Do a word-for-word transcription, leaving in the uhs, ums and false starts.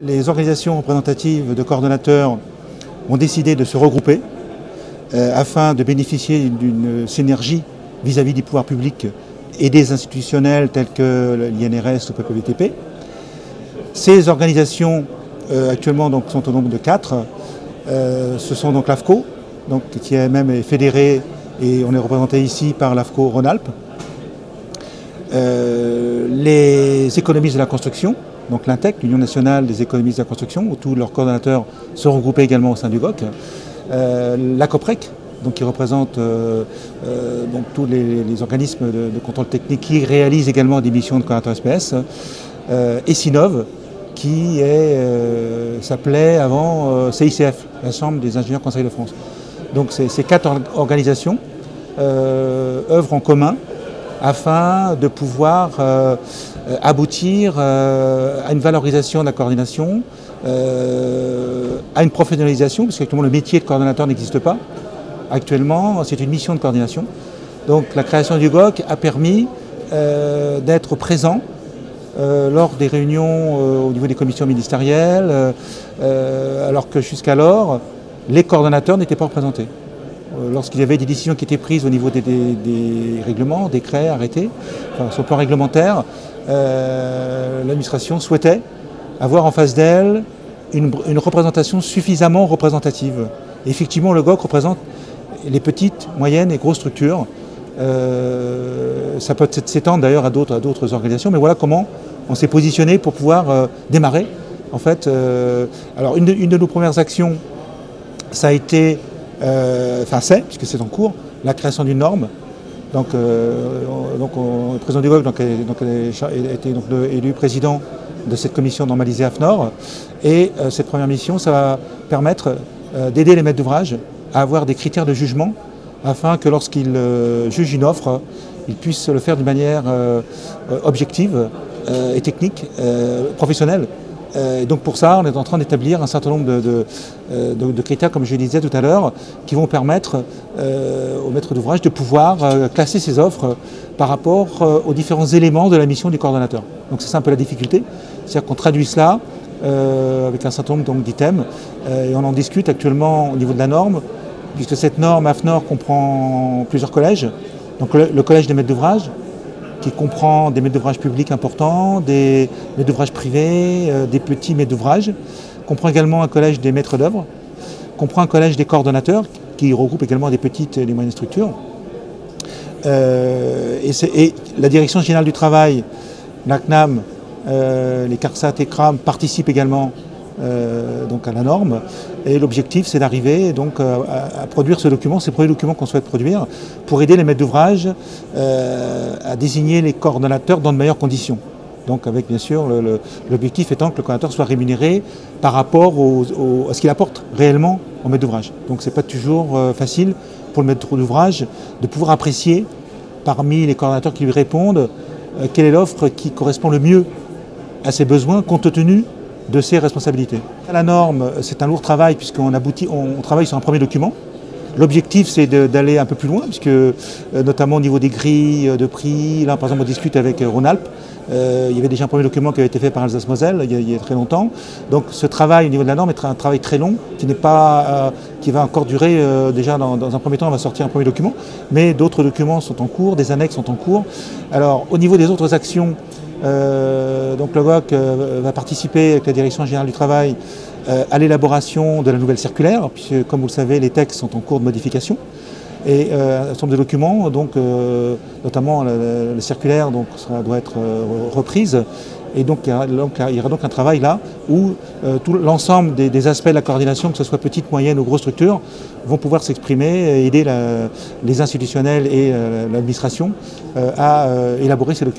Les organisations représentatives de coordonnateurs ont décidé de se regrouper euh, afin de bénéficier d'une synergie vis-à-vis du pouvoir public et des institutionnels tels que l'I N R S ou le P P V T P. Ces organisations euh, actuellement donc, sont au nombre de quatre. Euh, ce sont donc l'AFCO, donc, qui est même fédérée et on est représenté ici par l'AFCO Rhône-Alpes. Euh, les économistes de la construction, donc l'Intec, l'Union nationale des économistes de la construction, où tous leurs coordonnateurs sont regroupés également au sein du G O C. Euh, la COPREC, donc, qui représente euh, euh, donc, tous les, les organismes de, de contrôle technique qui réalisent également des missions de coordonnateurs S P S. Euh, et SINOV, qui euh, s'appelait avant euh, C I C F, l'Assemblée des ingénieurs Conseil de France. Donc ces, ces quatre or organisations euh, œuvrent en commun afin de pouvoir euh, aboutir euh, à une valorisation de la coordination, euh, à une professionnalisation, parce qu'actuellement le métier de coordonnateur n'existe pas. Actuellement, c'est une mission de coordination. Donc la création du G O C a permis euh, d'être présent euh, lors des réunions euh, au niveau des commissions ministérielles, euh, alors que jusqu'alors, les coordonnateurs n'étaient pas représentés. Lorsqu'il y avait des décisions qui étaient prises au niveau des, des, des règlements, décrets, arrêtés, enfin, sur le plan réglementaire, euh, l'administration souhaitait avoir en face d'elle une, une représentation suffisamment représentative. Et effectivement, le G O C représente les petites, moyennes et grosses structures. Euh, ça peut s'étendre d'ailleurs à d'autres organisations, mais voilà comment on s'est positionné pour pouvoir euh, démarrer. En fait, euh, alors une de, une de nos premières actions, ça a été... Euh, enfin c'est, puisque c'est en cours, la création d'une norme. Donc, euh, donc on, le président du G O C donc, est, donc, est, était donc, le, élu président de cette commission normalisée AFNOR. Et euh, cette première mission, ça va permettre euh, d'aider les maîtres d'ouvrage à avoir des critères de jugement afin que lorsqu'ils euh, jugent une offre, ils puissent le faire d'une manière euh, objective euh, et technique, euh, professionnelle. Et donc pour ça, on est en train d'établir un certain nombre de, de, de, de critères, comme je le disais tout à l'heure, qui vont permettre euh, aux maîtres d'ouvrage de pouvoir euh, classer ces offres par rapport euh, aux différents éléments de la mission du coordonnateur. Donc c'est un peu la difficulté, c'est-à-dire qu'on traduit cela euh, avec un certain nombre d'items, euh, et on en discute actuellement au niveau de la norme, puisque cette norme AFNOR comprend plusieurs collèges, donc le, le collège des maîtres d'ouvrage, qui comprend des maîtres d'ouvrage publics importants, des maîtres d'ouvrage privés, euh, des petits maîtres d'ouvrage, comprend également un collège des maîtres d'œuvre, comprend un collège des coordonnateurs, qui regroupe également des petites et des moyennes structures. Euh, et, et la Direction Générale du Travail, la C N A M, euh, les CARSAT et CRAM participent également euh, donc à la norme. Et l'objectif, c'est d'arriver donc euh, à, à produire ce document, ces premiers documents qu'on souhaite produire, pour aider les maîtres d'ouvrage euh, à désigner les coordonnateurs dans de meilleures conditions. Donc avec bien sûr l'objectif étant que le coordonnateur soit rémunéré par rapport aux, aux, à ce qu'il apporte réellement au maître d'ouvrage. Donc ce n'est pas toujours euh, facile pour le maître d'ouvrage de pouvoir apprécier parmi les coordonnateurs qui lui répondent euh, quelle est l'offre qui correspond le mieux à ses besoins compte tenu de ses responsabilités. La norme, c'est un lourd travail puisqu'on aboutit, on travaille sur un premier document. L'objectif, c'est d'aller un peu plus loin, puisque notamment au niveau des grilles de prix, là par exemple on discute avec Rhône-Alpes, euh, il y avait déjà un premier document qui avait été fait par Alsace-Moselle il, il y a très longtemps. Donc ce travail au niveau de la norme est un travail très long, qui n'est pas, euh, qui va encore durer, euh, déjà dans, dans un premier temps on va sortir un premier document, mais d'autres documents sont en cours, des annexes sont en cours. Alors au niveau des autres actions, Euh, donc le G O C euh, va participer avec la Direction Générale du Travail euh, à l'élaboration de la nouvelle circulaire, puisque comme vous le savez, les textes sont en cours de modification. Et euh, un certain nombre de documents, donc, euh, notamment la, la, la circulaire, donc, ça doit être euh, reprise. Et donc il y, a, donc il y aura donc un travail là où euh, tout l'ensemble des, des aspects de la coordination, que ce soit petite, moyenne ou grosse structure, vont pouvoir s'exprimer et aider la, les institutionnels et euh, l'administration euh, à euh, élaborer ces documents.